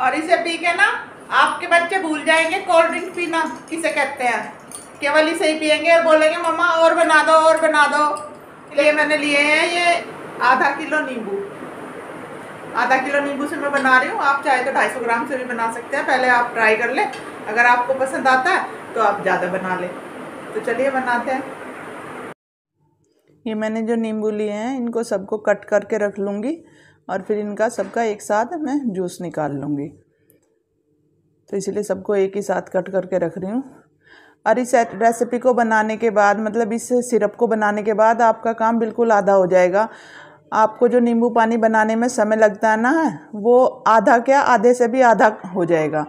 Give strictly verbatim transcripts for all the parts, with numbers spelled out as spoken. और इसे पी के ना आपके बच्चे भूल जाएंगे कोल्ड ड्रिंक पीना किसे कहते हैं, केवल इसे ही पियेंगे और बोलेंगे मम्मा और बना दो और बना दो। इसलिए मैंने लिए हैं ये आधा किलो नींबू, आधा किलो नींबू से मैं बना रही हूँ। आप चाहे तो ढाई सौ ग्राम से भी बना सकते हैं, पहले आप ट्राई कर लें, अगर आपको पसंद आता है तो आप ज़्यादा बना लें। तो चलिए बनाते हैं। ये मैंने जो नींबू लिए हैं इनको सबको कट करके रख लूँगी और फिर इनका सबका एक साथ मैं जूस निकाल लूँगी, तो इसलिए सबको एक ही साथ कट करके रख रही हूँ। और इस रेसिपी को बनाने के बाद, मतलब इस सिरप को बनाने के बाद आपका काम बिल्कुल आधा हो जाएगा। आपको जो नींबू पानी बनाने में समय लगता है ना, वो आधा क्या आधे से भी आधा हो जाएगा।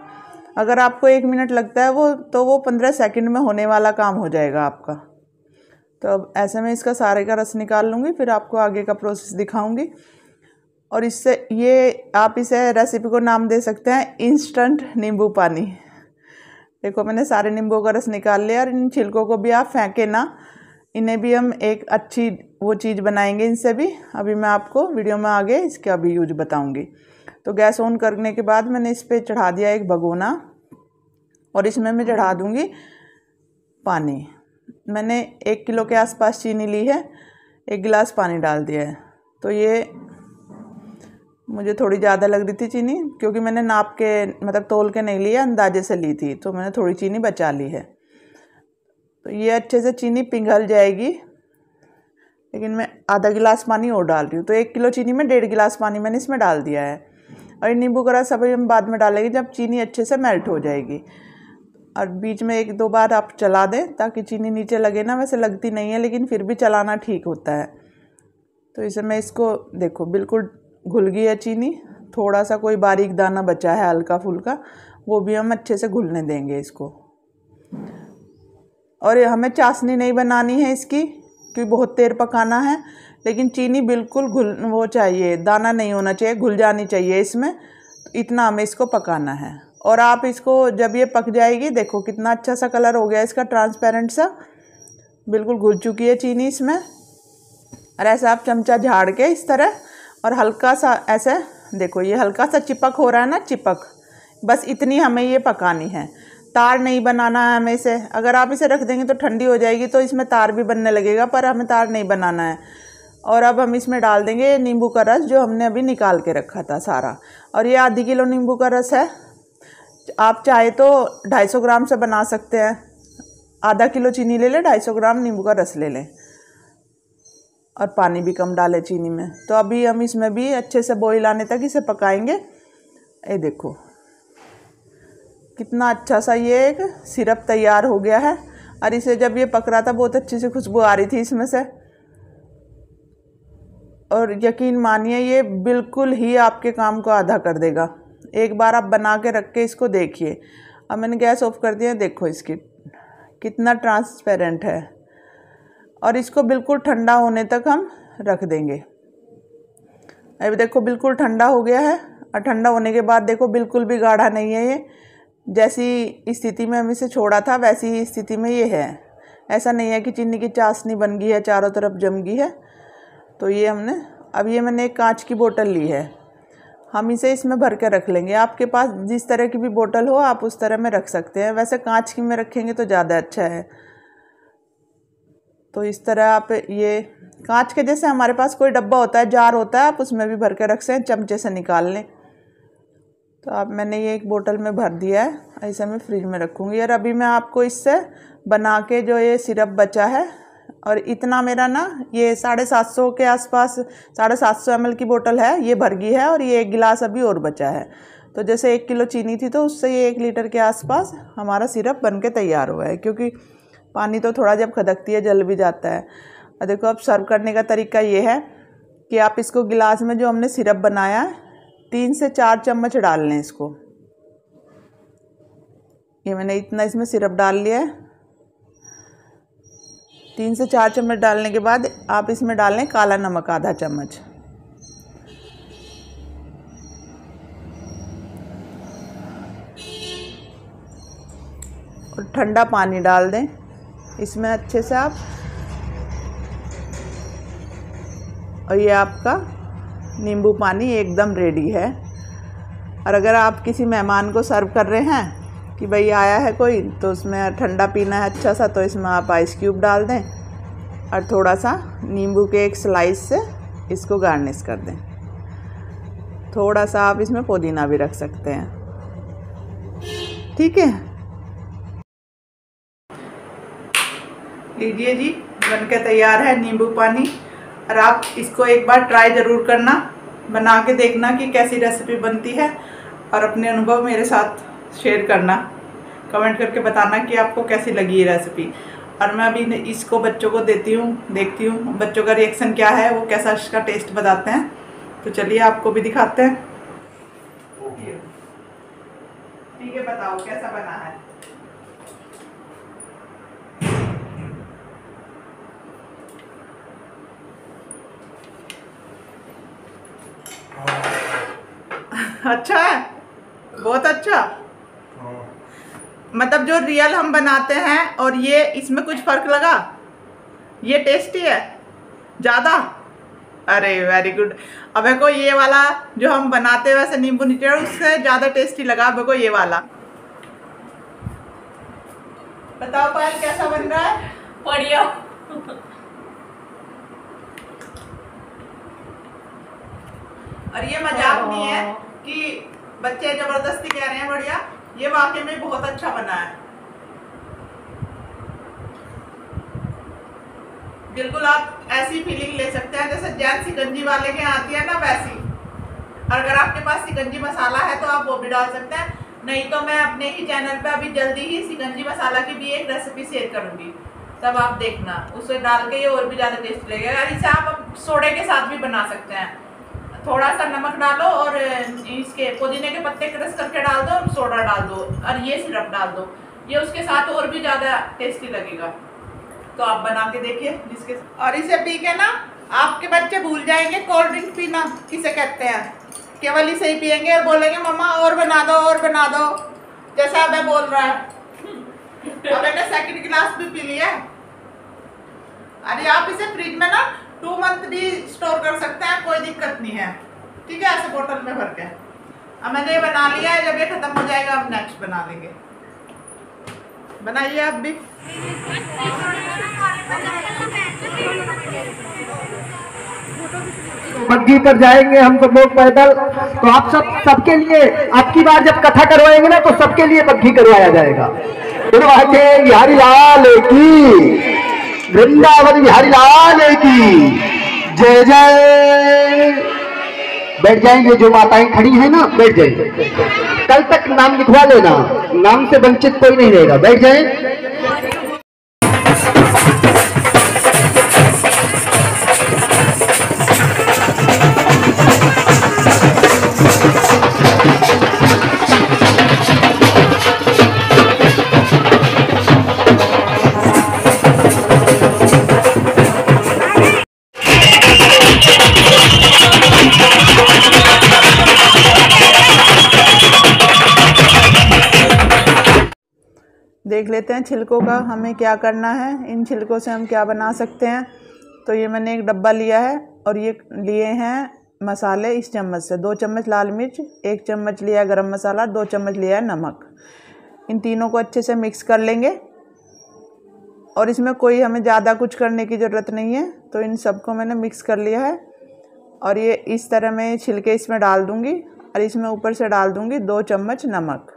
अगर आपको एक मिनट लगता है वो तो वो पंद्रह सेकंड में होने वाला काम हो जाएगा आपका। तो अब ऐसे में इसका सारे का रस निकाल लूँगी, फिर आपको आगे का प्रोसेस दिखाऊँगी। और इससे ये आप इसे रेसिपी को नाम दे सकते हैं इंस्टेंट नींबू पानी। देखो मैंने सारे नींबू का रस निकाल लिया और इन छिलकों को भी आप फेंके ना, इन्हें भी हम एक अच्छी वो चीज़ बनाएंगे इनसे भी। अभी मैं आपको वीडियो में आगे इसका भी यूज बताऊंगी। तो गैस ऑन करने के बाद मैंने इस पर चढ़ा दिया एक भगोना और इसमें मैं चढ़ा दूँगी पानी। मैंने एक किलो के आसपास चीनी ली है, एक गिलास पानी डाल दिया है। तो ये मुझे थोड़ी ज़्यादा लग रही थी चीनी, क्योंकि मैंने नाप के मतलब तोल के नहीं लिया, अंदाजे से ली थी, तो मैंने थोड़ी चीनी बचा ली है। तो ये अच्छे से चीनी पिघल जाएगी, लेकिन मैं आधा गिलास पानी और डाल रही हूँ। तो एक किलो चीनी में डेढ़ गिलास पानी मैंने इसमें डाल दिया है। और नींबू का रस अभी हम बाद में डालेंगे जब चीनी अच्छे से मेल्ट हो जाएगी। और बीच में एक दो बार आप चला दें ताकि चीनी नीचे लगे ना, वैसे लगती नहीं है लेकिन फिर भी चलाना ठीक होता है। तो इसे मैं इसको देखो बिल्कुल घुल गई है चीनी, थोड़ा सा कोई बारीक दाना बचा है हल्का फुल्का, वो भी हम अच्छे से घुलने देंगे इसको। और हमें चाशनी नहीं बनानी है इसकी, क्योंकि बहुत देर पकाना है, लेकिन चीनी बिल्कुल घुल वो चाहिए, दाना नहीं होना चाहिए, घुल जानी चाहिए इसमें। इतना हमें इसको पकाना है। और आप इसको जब ये पक जाएगी, देखो कितना अच्छा सा कलर हो गया इसका, ट्रांसपेरेंट सा, बिल्कुल घुल चुकी है चीनी इसमें। और ऐसा आप चमचा झाड़ के इस तरह, और हल्का सा ऐसे देखो ये हल्का सा चिपक हो रहा है ना, चिपक, बस इतनी हमें ये पकानी है। तार नहीं बनाना है हमें इसे। अगर आप इसे रख देंगे तो ठंडी हो जाएगी, तो इसमें तार भी बनने लगेगा, पर हमें तार नहीं बनाना है। और अब हम इसमें डाल देंगे नींबू का रस जो हमने अभी निकाल के रखा था सारा। और ये आधी किलो नींबू का रस है, आप चाहे तो ढाई सौ ग्राम से बना सकते हैं। आधा किलो चीनी ले लें, ढाई सौ ग्राम नींबू का रस ले लें, और पानी भी कम डाले चीनी में। तो अभी हम इसमें भी अच्छे से बॉईल आने तक इसे पकाएंगे। ये देखो कितना अच्छा सा ये एक सिरप तैयार हो गया है। और इसे जब ये पक रहा था बहुत अच्छी सी खुशबू आ रही थी इसमें से। और यकीन मानिए ये बिल्कुल ही आपके काम को आधा कर देगा। एक बार आप बना के रख के इसको देखिए। अब मैंने गैस ऑफ कर दिया, देखो इसकी कितना ट्रांसपेरेंट है। और इसको बिल्कुल ठंडा होने तक हम रख देंगे। अभी देखो बिल्कुल ठंडा हो गया है। और ठंडा होने के बाद देखो बिल्कुल भी गाढ़ा नहीं है ये, जैसी स्थिति में हम इसे छोड़ा था वैसी स्थिति में ये है। ऐसा नहीं है कि चीनी की चाशनी बन गई है, चारों तरफ जम गई है। तो ये हमने अब ये मैंने एक कांच की बोतल ली है, हम इसे इसमें भर के रख लेंगे। आपके पास जिस तरह की भी बोतल हो आप उस तरह में रख सकते हैं, वैसे कांच की में रखेंगे तो ज़्यादा अच्छा है। तो इस तरह आप ये कांच के जैसे हमारे पास कोई डब्बा होता है, जार होता है, आप उसमें भी भर के रख सकते, चमचे से निकाल लें। तो आप मैंने ये एक बोतल में भर दिया है, ऐसे मैं फ्रिज में रखूँगी। और अभी मैं आपको इससे बना के जो ये सिरप बचा है, और इतना मेरा ना ये साढ़े सात सौ के आसपास साढ़े सात सौ एम एल की बोतल है, ये भर गई है। और ये एक गिलास अभी और बचा है। तो जैसे एक किलो चीनी थी तो उससे ये एक लीटर के आसपास हमारा सिरप बन के तैयार हुआ है, क्योंकि पानी तो थोड़ा जब खदकती है जल भी जाता है। और देखो अब सर्व करने का तरीका ये है कि आप इसको गिलास में जो हमने सिरप बनाया तीन से चार चम्मच डाल लें इसको। ये मैंने इतना इसमें सिरप डाल लिया है। तीन से चार चम्मच डालने के बाद आप इसमें डाल लें काला नमक आधा चम्मच। और ठंडा पानी डाल दें इसमें अच्छे से आप। और ये आपका नींबू पानी एकदम रेडी है। और अगर आप किसी मेहमान को सर्व कर रहे हैं कि भाई आया है कोई तो उसमें ठंडा पीना है अच्छा सा, तो इसमें आप आइस क्यूब डाल दें और थोड़ा सा नींबू के एक स्लाइस से इसको गार्निश कर दें। थोड़ा सा आप इसमें पुदीना भी रख सकते हैं। ठीक है, लीजिए जी बनके तैयार है नींबू पानी। और आप इसको एक बार ट्राई ज़रूर करना, बना के देखना कि कैसी रेसिपी बनती है और अपने अनुभव मेरे साथ शेयर करना, कमेंट करके बताना कि आपको कैसी लगी ये रेसिपी। और मैं अभी इसको बच्चों को देती हूँ, देखती हूँ बच्चों का रिएक्शन क्या है, वो कैसा इसका टेस्ट बताते हैं। तो चलिए आपको भी दिखाते हैं। ठीक है, बताओ कैसा बना है। अच्छा है, बहुत अच्छा। मतलब जो रियल हम बनाते हैं और ये, इसमें कुछ फ़र्क लगा? ये टेस्टी है ज़्यादा? अरे वेरी गुड। अब को ये वाला जो हम बनाते हैं वैसे नींबू निचोड़, उससे ज़्यादा टेस्टी लगा अब को ये वाला। बताओ पायल कैसा बन रहा है? बढ़िया। और ये मजाक नहीं है कि बच्चे जबरदस्ती कह रहे हैं बढ़िया, ये वाकई में बहुत अच्छा बना है। बिल्कुल आप ऐसी फीलिंग ले सकते हैं जैसे जैन शिकंजी वाले के आती है ना, वैसी। और अगर आपके पास शिकंजी मसाला है तो आप वो भी डाल सकते हैं, नहीं तो मैं अपने ही चैनल पे अभी जल्दी ही शिकंजी मसाला की भी एक रेसिपी शेयर करूंगी, तब आप देखना। उसे डाल के ये और भी ज़्यादा टेस्ट लगेगा। और इसे आप सोडे के साथ भी बना सकते हैं, थोड़ा सा नमक डालो और इसके पुदीने के पत्ते क्रश करके डाल दो और सोडा डाल दो और ये सिरप डाल दो, ये उसके साथ और भी ज़्यादा टेस्टी लगेगा। तो आप बना के देखिए जिसके। और इसे पी के ना आपके बच्चे भूल जाएंगे कोल्ड ड्रिंक पीना किसे कहते हैं, केवल इसे ही पियेंगे और बोलेंगे मम्मा और बना दो और बना दो, जैसा अब बोल रहा है। और मैंने सेकेंड गिलास भी पी लिया। अरे आप इसे फ्रिज में ना टू मंथ भी स्टोर कर सकते हैं, कोई दिक्कत नहीं है। ठीक है, ऐसे बोतल में भर के। अब मैंने ये बना लिया है, जब ये खत्म हो जाएगा हम नेक्स्ट बना लेंगे। बनाइए आप भी। मग्गी पर जाएंगे हम सब लोग पैदल, तो आप सब सबके लिए अब की बार जब कथा करवाएंगे ना तो सबके लिए मग्गी करवाया जाएगा। बिहारी लाल की, वृंदावन बिहारी लाल की जय जय। बैठ जाएंगे जो माताएं खड़ी हैं ना, बैठ जाएंगे। कल तक नाम लिखवा लेना, नाम से वंचित कोई नहीं रहेगा। बैठ जाएं। देख लेते हैं छिलकों का हमें क्या करना है, इन छिलकों से हम क्या बना सकते हैं। तो ये मैंने एक डब्बा लिया है और ये लिए हैं मसाले इस चम्मच से। दो चम्मच लाल मिर्च, एक चम्मच लिया है गरम मसाला, दो चम्मच लिया है नमक। इन तीनों को अच्छे से मिक्स कर लेंगे और इसमें कोई हमें ज़्यादा कुछ करने की ज़रूरत नहीं है। तो इन सबको मैंने मिक्स कर लिया है और ये इस तरह मैं छिलके इसमें डाल दूँगी और इसमें ऊपर से डाल दूँगी दो चम्मच नमक।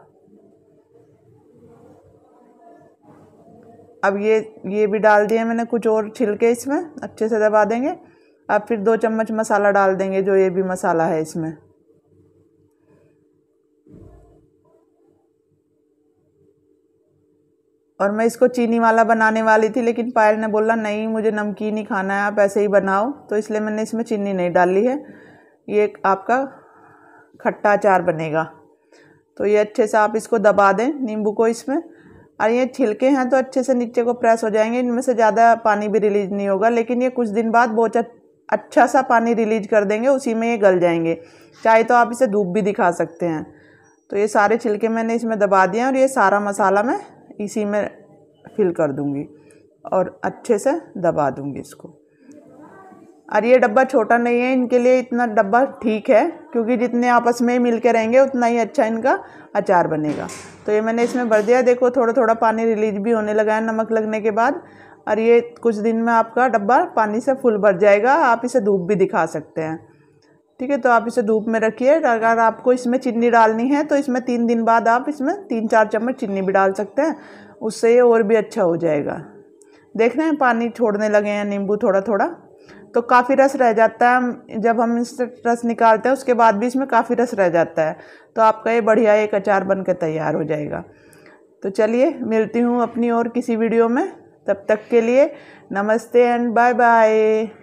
अब ये ये भी डाल दिए मैंने, कुछ और छिलके इसमें अच्छे से दबा देंगे। अब फिर दो चम्मच मसाला डाल देंगे, जो ये भी मसाला है इसमें। और मैं इसको चीनी वाला बनाने वाली थी, लेकिन पायल ने बोला नहीं मुझे नमकीन ही खाना है, आप ऐसे ही बनाओ, तो इसलिए मैंने इसमें चीनी नहीं डाली है। ये आपका खट्टा अचार बनेगा। तो ये अच्छे से आप इसको दबा दें नींबू को इसमें। और ये छिलके हैं तो अच्छे से नीचे को प्रेस हो जाएंगे, इनमें से ज़्यादा पानी भी रिलीज नहीं होगा। लेकिन ये कुछ दिन बाद बहुत अच्छा सा पानी रिलीज कर देंगे, उसी में ये गल जाएंगे। चाहे तो आप इसे धूप भी दिखा सकते हैं। तो ये सारे छिलके मैंने इसमें दबा दिए हैं और ये सारा मसाला मैं इसी में फिल कर दूँगी और अच्छे से दबा दूँगी इसको। और ये डब्बा छोटा नहीं है, इनके लिए इतना डब्बा ठीक है क्योंकि जितने आपस में मिल के रहेंगे उतना ही अच्छा इनका अचार बनेगा। तो ये मैंने इसमें भर दिया, देखो थोड़ा थोड़ा पानी रिलीज भी होने लगा है नमक लगने के बाद। और ये कुछ दिन में आपका डब्बा पानी से फुल भर जाएगा। आप इसे धूप भी दिखा सकते हैं, ठीक है। तो आप इसे धूप में रखिए। अगर आपको इसमें चीनी डालनी है तो इसमें तीन दिन बाद आप इसमें तीन चार चम्मच चीनी भी डाल सकते हैं, उससे ये और भी अच्छा हो जाएगा। देख रहे हैं पानी छोड़ने लगे हैं नींबू थोड़ा थोड़ा, तो काफ़ी रस रह जाता है। जब हम इससे रस निकालते हैं उसके बाद भी इसमें काफ़ी रस रह जाता है। तो आपका ये बढ़िया एक अचार बनकर तैयार हो जाएगा। तो चलिए मिलती हूँ अपनी और किसी वीडियो में, तब तक के लिए नमस्ते एंड बाय बाय।